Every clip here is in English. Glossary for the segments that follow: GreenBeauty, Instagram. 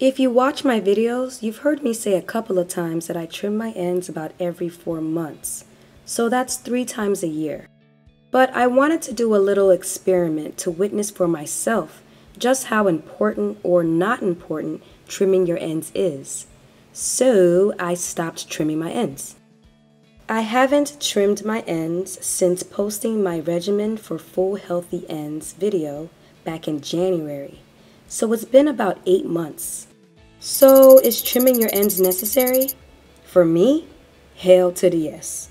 If you watch my videos, you've heard me say a couple of times that I trim my ends about every 4 months. So that's 3 times a year. But I wanted to do a little experiment to witness for myself just how important or not important trimming your ends is. So I stopped trimming my ends. I haven't trimmed my ends since posting my regimen for full healthy ends video back in January. So it's been about 8 months. So is trimming your ends necessary? For me, hail to the yes.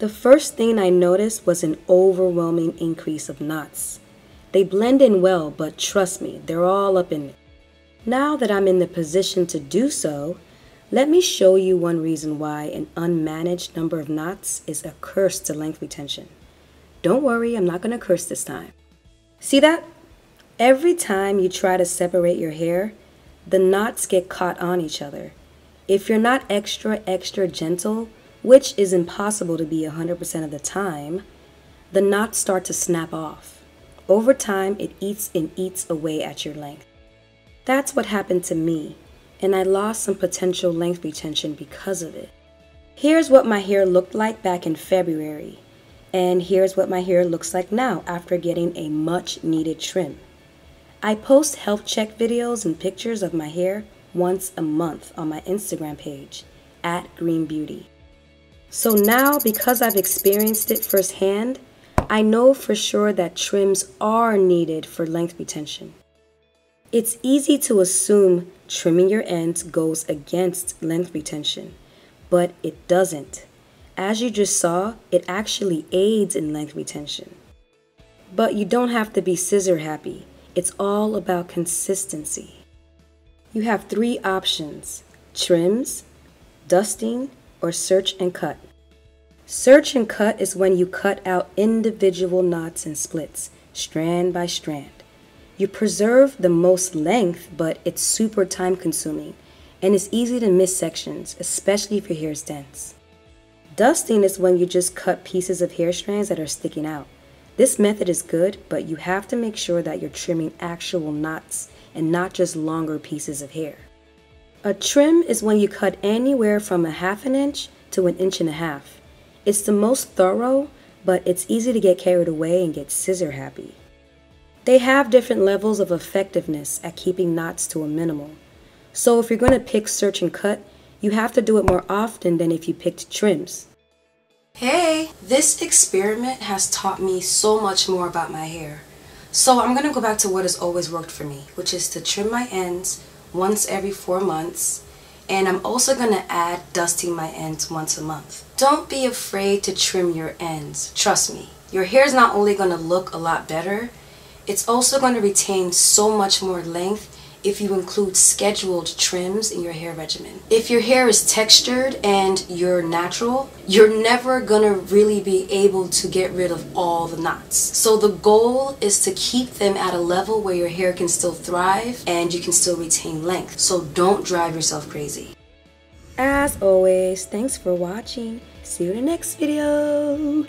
The first thing I noticed was an overwhelming increase of knots. They blend in well, but trust me, they're all up in me. Now that I'm in the position to do so, let me show you one reason why an unmanaged number of knots is a curse to length retention. Don't worry, I'm not going to curse this time. See that? Every time you try to separate your hair, the knots get caught on each other. If you're not extra gentle, which is impossible to be 100% of the time, the knots start to snap off. Over time, it eats and eats away at your length. That's what happened to me, and I lost some potential length retention because of it. Here's what my hair looked like back in February, and here's what my hair looks like now after getting a much needed trim. I post health check videos and pictures of my hair once a month on my Instagram page, @GreenBeauty. So now, because I've experienced it firsthand, I know for sure that trims are needed for length retention. It's easy to assume trimming your ends goes against length retention, but it doesn't. As you just saw, it actually aids in length retention. But you don't have to be scissor happy. It's all about consistency. You have 3 options: trims, dusting, or search and cut. Search and cut is when you cut out individual knots and splits, strand by strand. You preserve the most length, but it's super time consuming, and it's easy to miss sections, especially if your hair is dense. Dusting is when you just cut pieces of hair strands that are sticking out. This method is good, but you have to make sure that you're trimming actual knots and not just longer pieces of hair. A trim is when you cut anywhere from 1/2 inch to 1.5 inches. It's the most thorough, but it's easy to get carried away and get scissor happy. They have different levels of effectiveness at keeping knots to a minimal. So if you're going to pick search and cut, you have to do it more often than if you picked trims. Hey, this experiment has taught me so much more about my hair. So I'm going to go back to what has always worked for me, which is to trim my ends once every 4 months. And I'm also going to add dusting my ends once a month. Don't be afraid to trim your ends. Trust me, your hair is not only going to look a lot better, it's also going to retain so much more length if you include scheduled trims in your hair regimen. If your hair is textured and you're natural, you're never gonna really be able to get rid of all the knots. So the goal is to keep them at a level where your hair can still thrive and you can still retain length. So don't drive yourself crazy. As always, thanks for watching. See you in the next video.